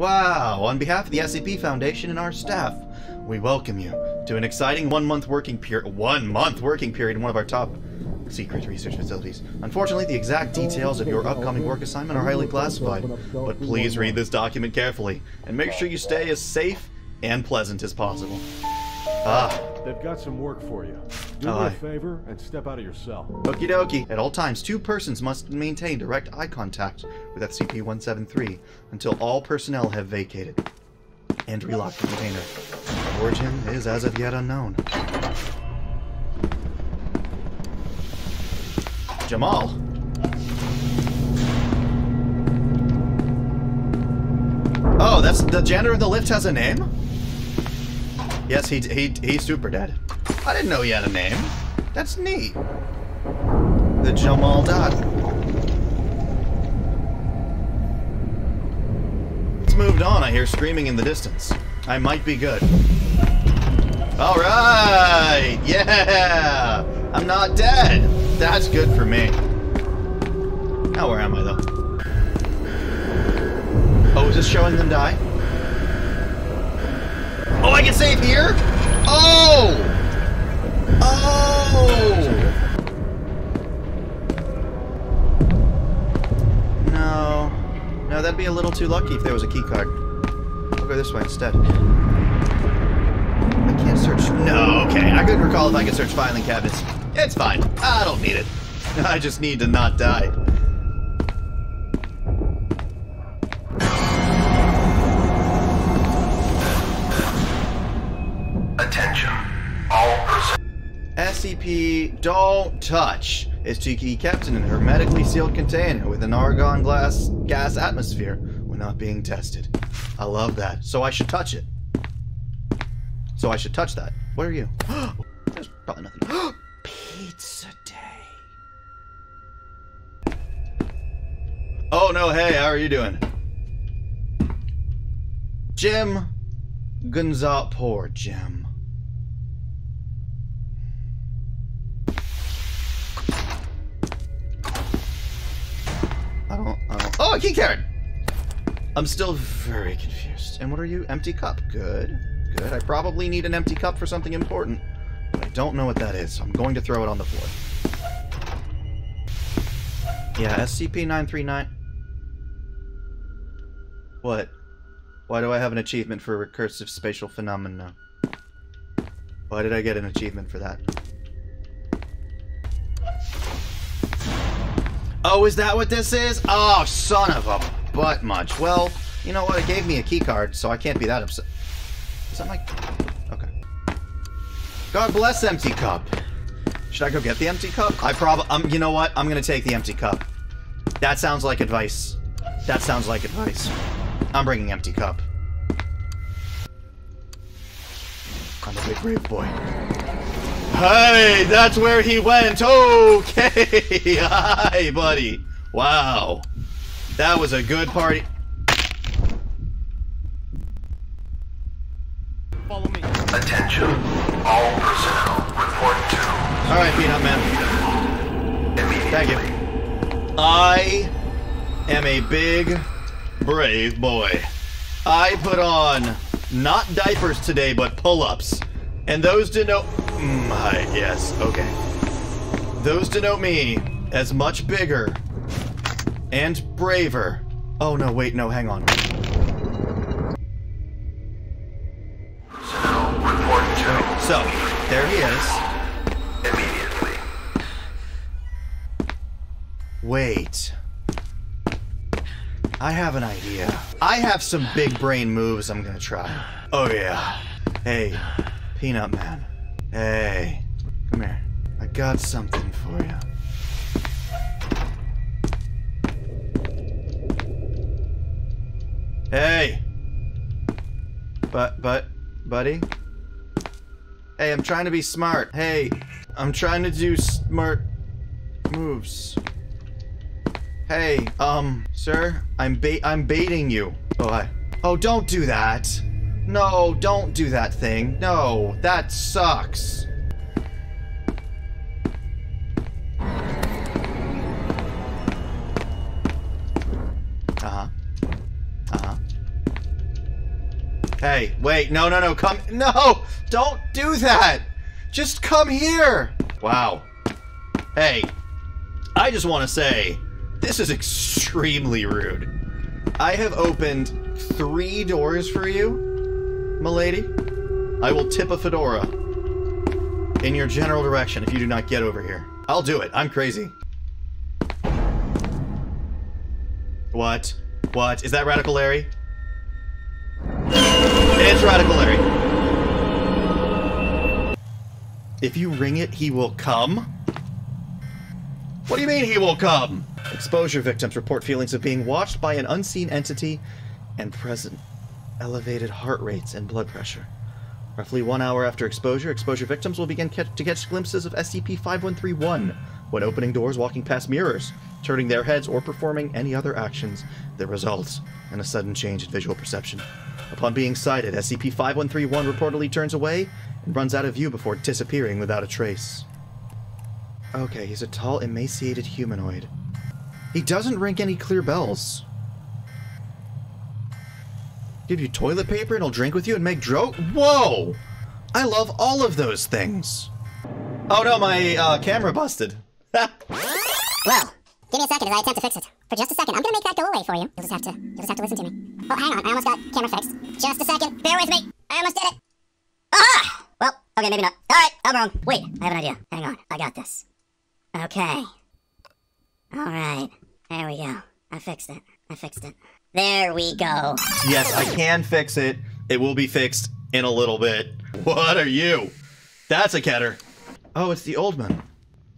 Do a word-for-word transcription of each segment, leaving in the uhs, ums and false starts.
Wow! On behalf of the S C P Foundation and our staff, we welcome you to an exciting one-month working period one-month working period in one of our top secret research facilities. Unfortunately, the exact details of your upcoming work assignment are highly classified, but please read this document carefully and make sure you stay as safe and pleasant as possible. Ah. They've got some work for you. Do me a favor and step out of your cell. Okie dokie. At all times, two persons must maintain direct eye contact with S C P one seventy-three until all personnel have vacated and relocked the container. Origin is as of yet unknown. Jamal. Oh, that's the janitor in the lift has a name? Yes, he, he, he's super dead. I didn't know he had a name. That's neat. The Jamal Dot. It's moved on. I hear screaming in the distance. I might be good. All right. Yeah. I'm not dead. That's good for me. Now where am I, though? Oh, is this showing them die? Oh, I can save here? Oh! Oh! No. No, that'd be a little too lucky if there was a key card. I'll go this way instead. I can't search. No, okay. I couldn't recall if I could search filing cabinets. It's fine. I don't need it. I just need to not die. S C P Don't Touch is to be kept in an hermetically sealed container with an argon glass gas atmosphere when not being tested. I love that. So I should touch it. So I should touch that. What are you? There's probably nothing. Pizza day. Oh no, hey, how are you doing? Jim Gunzal, poor Jim. I don't, I don't. Oh, a key card! I'm still very confused. And what are you? Empty cup. Good. Good. I probably need an empty cup for something important, but I don't know what that is, so I'm going to throw it on the floor. Yeah, S C P nine thirty-nine. What? Why do I have an achievement for recursive spatial phenomena? Why did I get an achievement for that? Oh, is that what this is? Oh, son of a butt much. Well, you know what? It gave me a key card, so I can't be that upset. Is that my... Okay. God bless empty cup. Should I go get the empty cup? I probably... Um, you know what? I'm gonna take the empty cup. That sounds like advice. That sounds like advice. I'm bringing empty cup. I'm a big brave boy. Hey, that's where he went. Okay. Hi, buddy. Wow. That was a good party. Follow me. Attention. All personnel report to. All right, Peanut Man. Thank you. I am a big, brave boy. I put on not diapers today, but pull-ups. And those denote... My, yes, okay. Those denote me as much bigger and braver. Oh, no, wait, no, hang on. So, there he is. Immediately. Wait. I have an idea. I have some big brain moves I'm gonna try. Oh, yeah. Hey, Peanut Man. Hey, come here. I got something for you. Hey! But, but, buddy? Hey, I'm trying to be smart. Hey, I'm trying to do smart moves. Hey, um, sir, I'm bait- I'm baiting you. Oh, hi. Oh, don't do that! No, don't do that thing. No, that sucks. Uh-huh. Uh-huh. Hey, wait, no, no, no, come, no! Don't do that! Just come here! Wow. Hey, I just want to say, this is extremely rude. I have opened three doors for you, milady. I will tip a fedora in your general direction if you do not get over here. I'll do it. I'm crazy. What? What? Is that Radical Larry? It's Radical Larry. If you ring it, he will come? What do you mean he will come? Exposure victims report feelings of being watched by an unseen entity and present elevated heart rates and blood pressure. Roughly one hour after exposure, exposure victims will begin catch to catch glimpses of S C P fifty-one thirty-one when opening doors, walking past mirrors, turning their heads, or performing any other actions that results in a sudden change in visual perception. Upon being sighted, S C P fifty-one thirty-one reportedly turns away and runs out of view before disappearing without a trace. Okay, he's a tall, emaciated humanoid. He doesn't ring any clear bells. Give you toilet paper and he'll drink with you and make dro- Whoa! I love all of those things. Oh no, my uh, camera busted. Well, give me a second as I attempt to fix it. For just a second, I'm gonna make that go away for you. You'll just have to, you'll just have to listen to me. Oh, hang on, I almost got camera fixed. Just a second, bear with me. I almost did it. Ah! Well, okay, maybe not. All right, I'm wrong. Wait, I have an idea. Hang on, I got this. Okay. Alright, there we go. I fixed it. I fixed it. There we go. Yes, I can fix it. It will be fixed in a little bit. What are you? That's a ketter. Oh, it's the old man.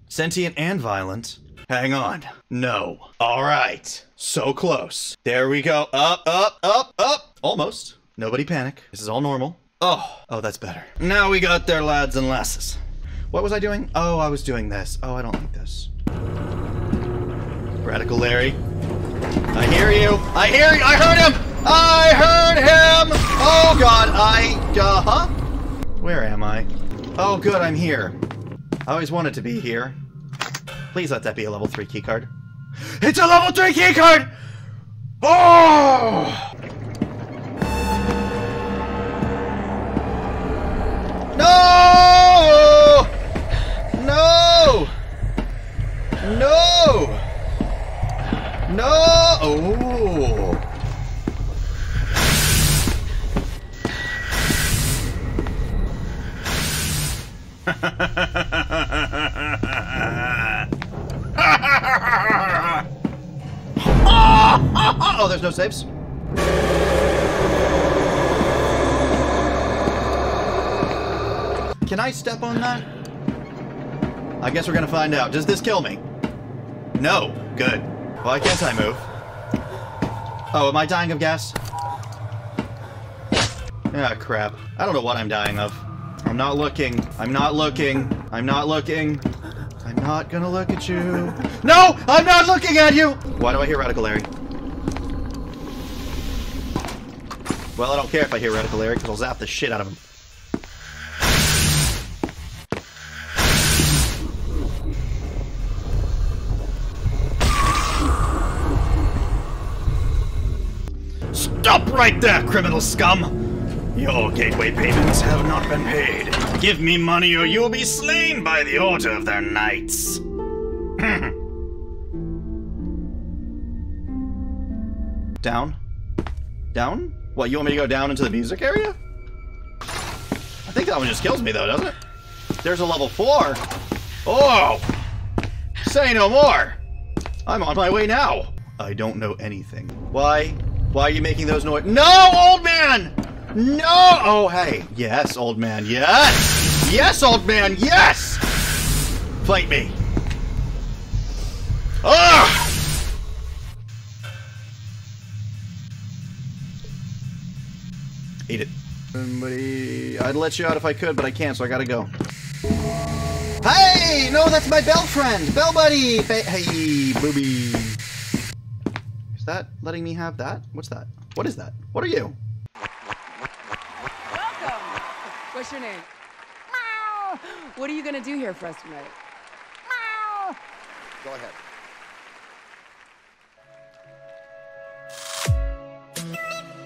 Sentient and violent. Hang on. No. Alright. So close. There we go. Up, up, up, up. Almost. Nobody panic. This is all normal. Oh. Oh, that's better. Now we got there, lads and lasses. What was I doing? Oh, I was doing this. Oh, I don't like this. Radical Larry. I hear you. I hear you. I heard him. I heard him. Oh, God. I, uh, huh? Where am I? Oh, good. I'm here. I always wanted to be here. Please let that be a level three keycard. It's a level three keycard! Oh! No! No! No! No! Oh. Oh, there's no saves. Can I step on that? I guess we're gonna find out. Does this kill me? No. Good. Well, I guess I move. Oh, am I dying of gas? Ah, crap. I don't know what I'm dying of. I'm not looking. I'm not looking. I'm not looking. I'm not gonna look at you. No! I'm not looking at you! Why do I hear Radical Larry? Well, I don't care if I hear Radical Larry, because I'll zap the shit out of him. Stop right there, criminal scum! Your gateway payments have not been paid. Give me money or you'll be slain by the order of their knights. Down? Down? What, you want me to go down into the music area? I think that one just kills me though, doesn't it? There's a level four! Oh! Say no more! I'm on my way now! I don't know anything. Why? Why are you making those noises? No, old man! No! Oh, hey. Yes, old man. Yes! Yes, old man. Yes! Fight me. Ah! Eat it. Somebody... I'd let you out if I could, but I can't, so I gotta go. Hey! No, that's my bell friend! Bell buddy! Hey, booby. Is that letting me have that? What's that? What is that? What are you? Welcome! What's your name? Meow! What are you gonna do here for us tonight? Meow! Go ahead. Mm-hmm.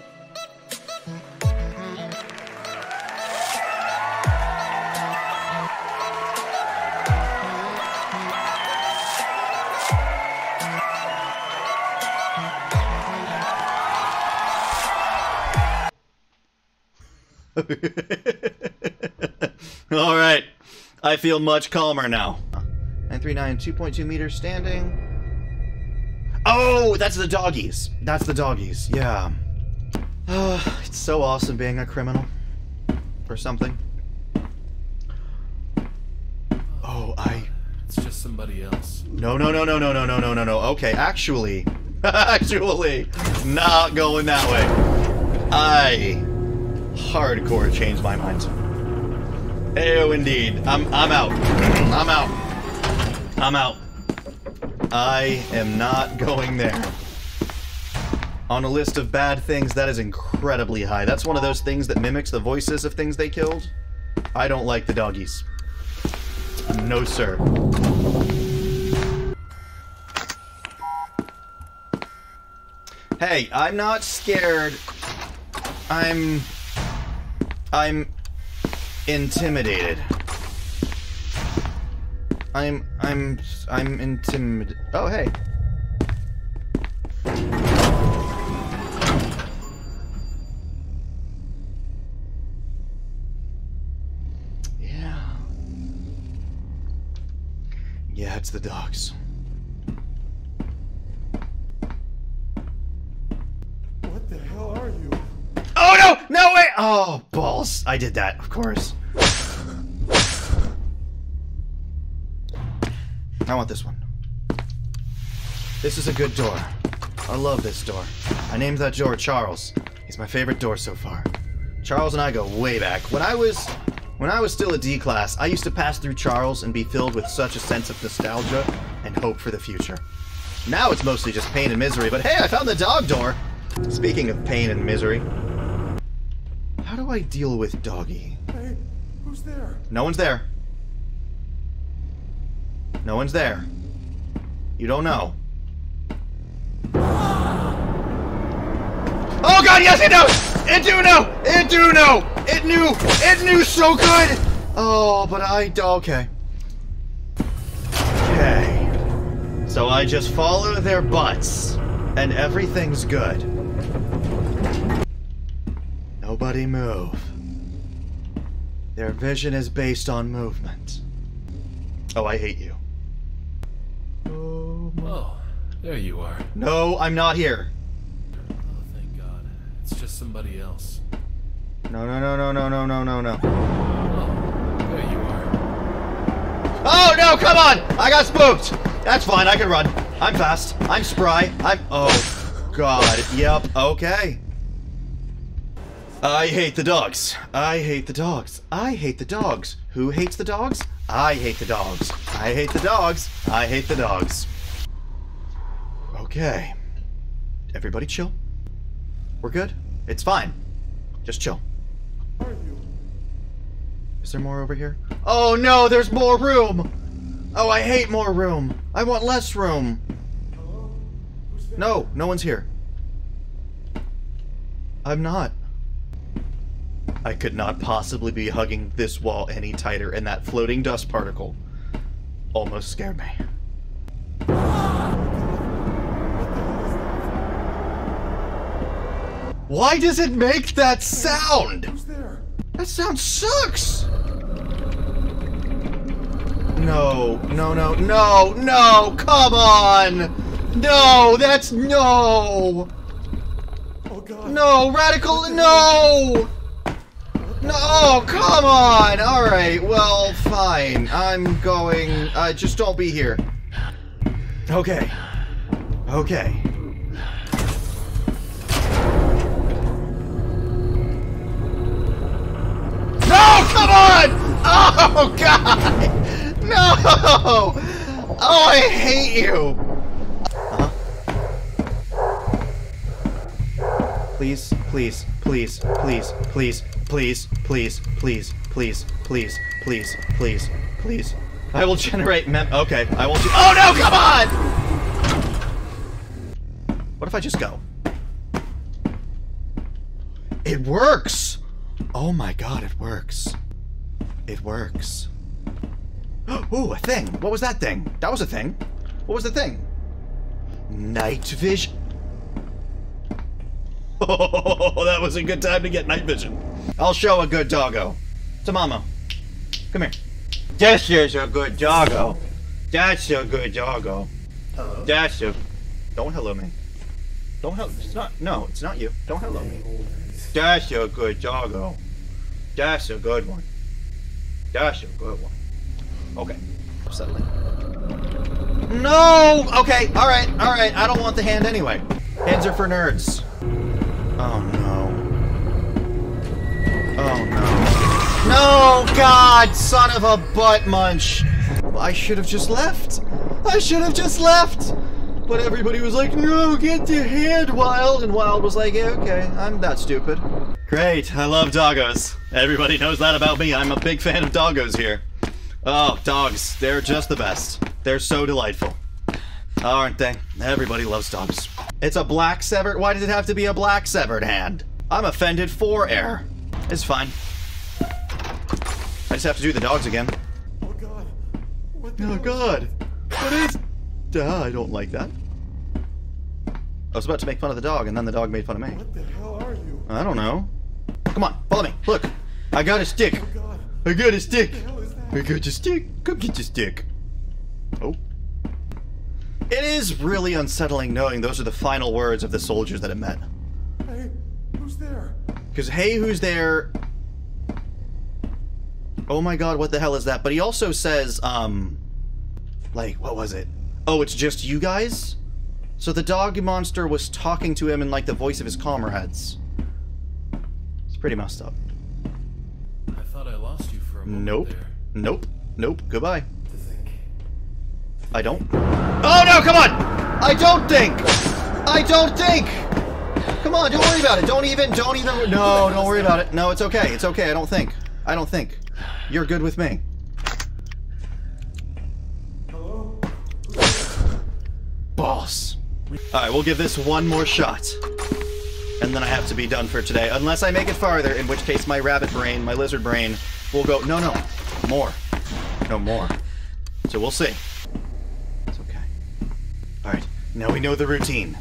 Alright. I feel much calmer now. nine three nine, two point two meters standing. Oh, that's the doggies. That's the doggies, yeah. Oh, it's so awesome being a criminal. Or something. Oh, I... It's just somebody else. No, no, no, no, no, no, no, no, no, no. Okay, actually... Actually, not going that way. I hardcore changed my mind. Oh, indeed. I'm, I'm out. I'm out. I'm out. I am not going there. On a list of bad things, that is incredibly high. That's one of those things that mimics the voices of things they killed. I don't like the doggies. No, sir. Hey, I'm not scared. I'm... I'm... intimidated. I'm... I'm... I'm intimidated. Oh, hey. Yeah. Yeah, it's the dogs. No way! Oh, balls. I did that, of course. I want this one. This is a good door. I love this door. I named that door Charles. He's my favorite door so far. Charles and I go way back. When I was... When I was still a D class, I used to pass through Charles and be filled with such a sense of nostalgia and hope for the future. Now it's mostly just pain and misery, but hey, I found the dog door! Speaking of pain and misery... How do I deal with doggy? Hey, who's there? No one's there. No one's there. You don't know. Oh god, yes it knows! It do know! It do know! It knew! It knew so good! Oh, but I... okay. Okay. So I just follow their butts, and everything's good. Nobody move. Their vision is based on movement. Oh, I hate you. Oh, there you are. No, I'm not here. Oh, thank God. It's just somebody else. No, no, no, no, no, no, no, no, no. Oh, there you are. Oh, no, come on! I got spooked! That's fine, I can run. I'm fast. I'm spry. I'm... Oh, God. Yep, okay. I hate the dogs. I hate the dogs. I hate the dogs. Who hates the dogs? I hate the dogs. I hate the dogs. I hate the dogs. Okay. Everybody chill. We're good. It's fine. Just chill. Where are you? Is there more over here? Oh no, there's more room! Oh, I hate more room. I want less room. Hello? Who's there? No, no one's here. I'm not. I could not possibly be hugging this wall any tighter, and that floating dust particle almost scared me. Why does it make that sound? Who's there? That sound sucks! No, no, no, no, no, come on! No, that's no! Oh God. No, Radical, no! No, come on! Alright, well, fine. I'm going... Uh, just don't be here. Okay. Okay. No, come on! Oh, God! No! Oh, I hate you! Huh? Please, please, please, please, please. Please, please, please, please, please, please, please, please. I will generate mem- okay, I won't do- oh no, come on! What if I just go? It works! Oh my god, it works. It works. Ooh, a thing! What was that thing? That was a thing. What was the thing? Night vision. Oh, that was a good time to get night vision. I'll show a good doggo. To Mama. Come here. This is a good doggo. That's a good doggo. Hello. That's a... Don't hello me. Don't hello... It's not... No, it's not you. Don't hello me. That's a good doggo. That's a good one. That's a good one. Okay. Settling. No! Okay, alright, alright. I don't want the hand anyway. Hands are for nerds. Oh no. Oh no. No! God! Son of a butt munch! I should have just left! I should have just left! But everybody was like, no, get the hand, Wild! And Wild was like, yeah, okay, I'm that stupid. Great, I love doggos. Everybody knows that about me. I'm a big fan of doggos here. Oh, dogs. They're just the best. They're so delightful. Aren't they? Everybody loves dogs. It's a black severed- why does it have to be a black severed hand? I'm offended for error. It's fine. I just have to do the dogs again. Oh god. What the oh god. What is- Duh, I don't like that. I was about to make fun of the dog and then the dog made fun of me. What the hell are you? I don't know. Come on, follow me. Look. I got a stick. Oh god. I got a stick. What the hell is that? I got your stick. Come get your stick. Oh. It is really unsettling knowing those are the final words of the soldiers that it met. Hey, who's there? Because hey, who's there? Oh my god, what the hell is that? But he also says, um... Like, what was it? Oh, it's just you guys? So the dog monster was talking to him in, like, the voice of his comrades. It's pretty messed up. I thought I lost you for a moment. Nope. There. Nope. Nope. Goodbye. I don't. Oh no, come on! I don't think! I don't think! Come on, don't worry about it. Don't even, don't even. No, don't worry about it. No, it's okay. It's okay. I don't think. I don't think. You're good with me. Hello? Boss. Alright, we'll give this one more shot. And then I have to be done for today. Unless I make it farther, in which case my rabbit brain, my lizard brain, will go. No, no. More. No more. So we'll see. Alright, now we know the routine.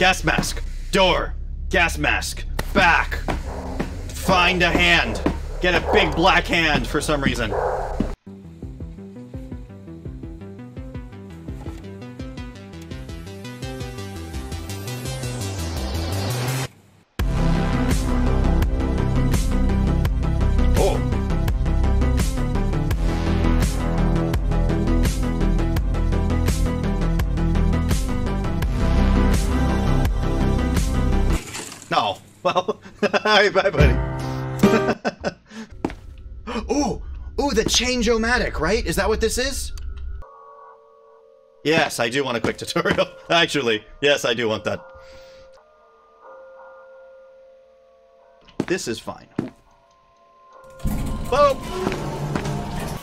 Gas mask, door, gas mask, back, find a hand, get a big black hand for some reason. Well, alright, bye, buddy. Ooh! Ooh, the change-o-matic, right? Is that what this is? Yes, I do want a quick tutorial. Actually, yes, I do want that. This is fine. Boop!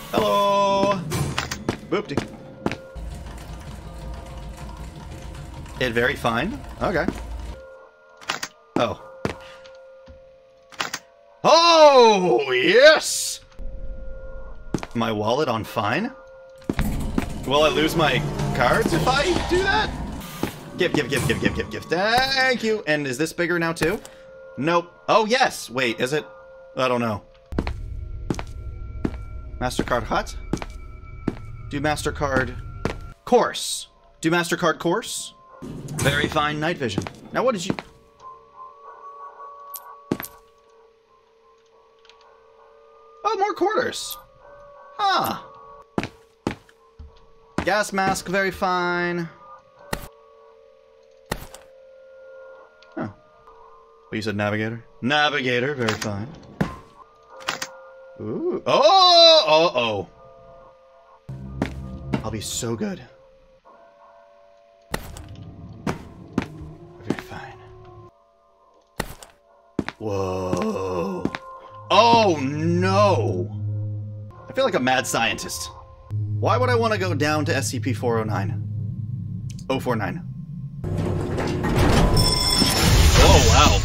Hello! Boopty. It very fine? Okay. Oh. Oh, yes! My wallet on fine? Will I lose my cards if I do that? Give, give, give, give, give, give, give. Thank you. And is this bigger now, too? Nope. Oh, yes. Wait, is it? I don't know. MasterCard Hut? Do MasterCard Course. Do MasterCard Course? Very fine night vision. Now, what did you... More quarters. Huh. Gas mask, very fine. Huh. Well, you said navigator? Navigator, very fine. Ooh. Oh! Uh-oh. I'll be so good. Very fine. Whoa. Oh no! I feel like a mad scientist. Why would I want to go down to S C P four oh nine? oh four nine. Oh wow.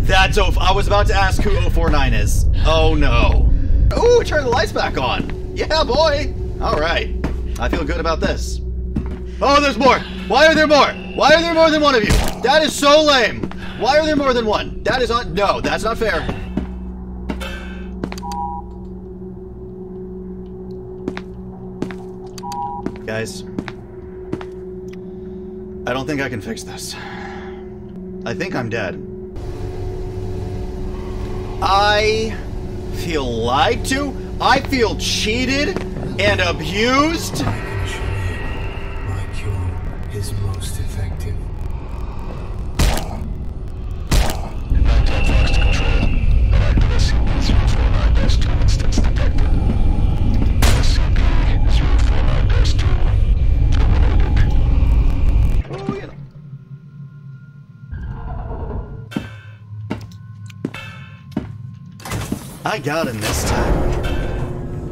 That's oh. I was about to ask who oh four nine is. Oh no. Ooh, turn the lights back on. Yeah, boy. All right. I feel good about this. Oh, there's more. Why are there more? Why are there more than one of you? That is so lame. Why are there more than one? That is not, no, that's not fair. Guys, I don't think I can fix this. I think I'm dead. I feel lied to. I feel cheated and abused. Actually, my cure is most effective. Nine-tailed Fox to control. Arrived at S C P zero four nine dash two instance detected. S C P zero four nine dash two terminated. Oh, you know. I got him this time.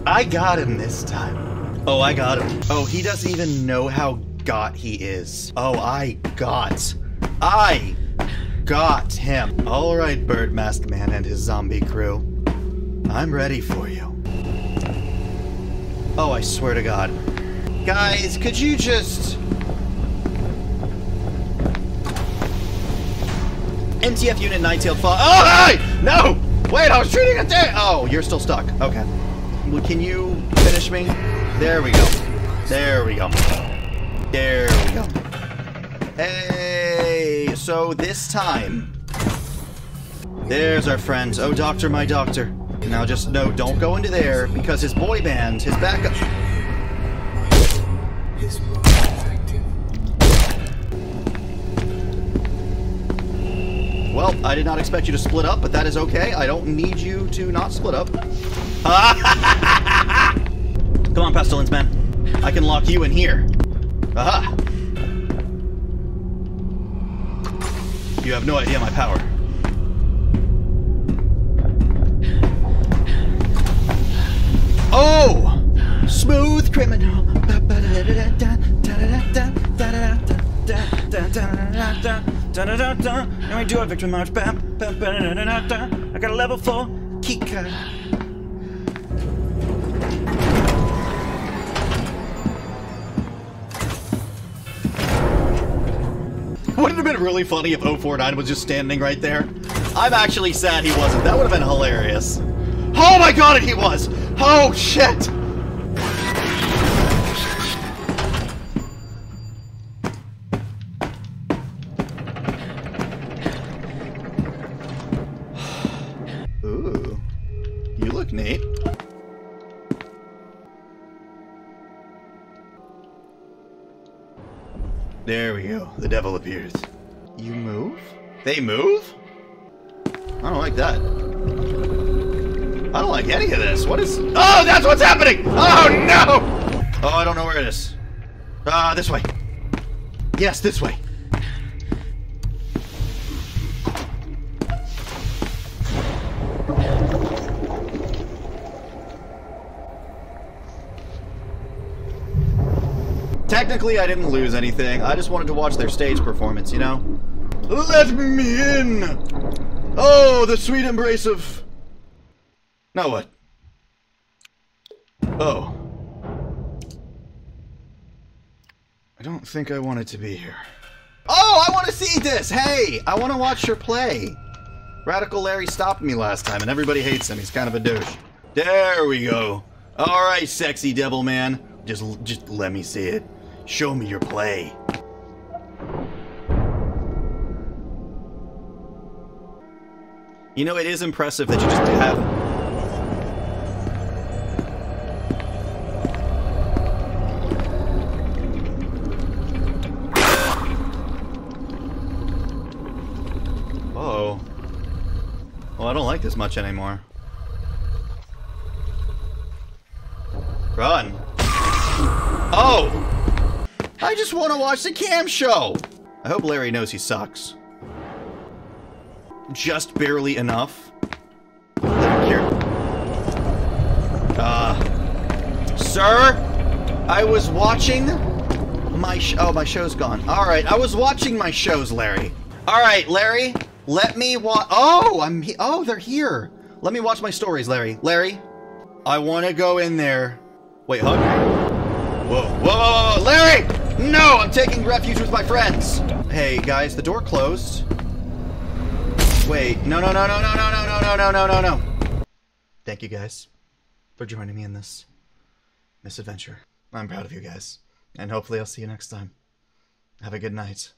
I got him this time. Oh, I got him. Oh, he doesn't even know how got he is. Oh, I got. I got him. All right, Bird Masked Man and his zombie crew. I'm ready for you. Oh, I swear to God. Guys, could you just... M T F Unit Nine-Tailed Fox. Oh, hey! No! Wait, I was shooting at that! Oh, you're still stuck. Okay. Well, can you finish me? There we go. There we go. There we go. Hey! So this time... There's our friends. Oh, doctor, my doctor. Now just, no, don't go into there, because his boy band, his backup... Well, I did not expect you to split up, but that is okay. I don't need you to not split up. Come on, Pestilence Man. I can lock you in here. Aha! You have no idea my power. Oh! Smooth criminal. Da da da da, and we do our victory march. Bam, bam, bam, da, da, da, da, da. I got a level four keycard. Wouldn't it have been really funny if zero four nine was just standing right there? I'm actually sad he wasn't. That would have been hilarious. Oh my God, and he was. Oh shit. There we go. The devil appears. You move? They move? I don't like that. I don't like any of this. What is... Oh, that's what's happening! Oh, no! Oh, I don't know where it is. Ah, uh, this way. Yes, this way. Technically, I didn't lose anything. I just wanted to watch their stage performance, you know? Let me in! Oh, the sweet embrace of... Now what? Oh. I don't think I wanted to be here. Oh, I want to see this! Hey! I want to watch your play! Radical Larry stopped me last time, and everybody hates him. He's kind of a douche. There we go. All right, sexy devil man. Just, just let me see it. Show me your play. You know, it is impressive that you just have... Uh-oh. Well, I don't like this much anymore. Run. Oh! I just want to watch the cam show! I hope Larry knows he sucks. Just barely enough. Here. Uh... Sir! I was watching... My sh- Oh, my show's gone. Alright, I was watching my shows, Larry. Alright, Larry! Let me wa- Oh! I'm he- Oh, they're here! Let me watch my stories, Larry. Larry! I want to go in there. Wait, hug me. Whoa, whoa, whoa, whoa, Larry! No, I'm taking refuge with my friends. Hey guys, the door closed. Wait, no, no, no, no, no, no, no, no, no, no, no, no. Thank you guys for joining me in this misadventure. I'm proud of you guys, and hopefully I'll see you next time. Have a good night.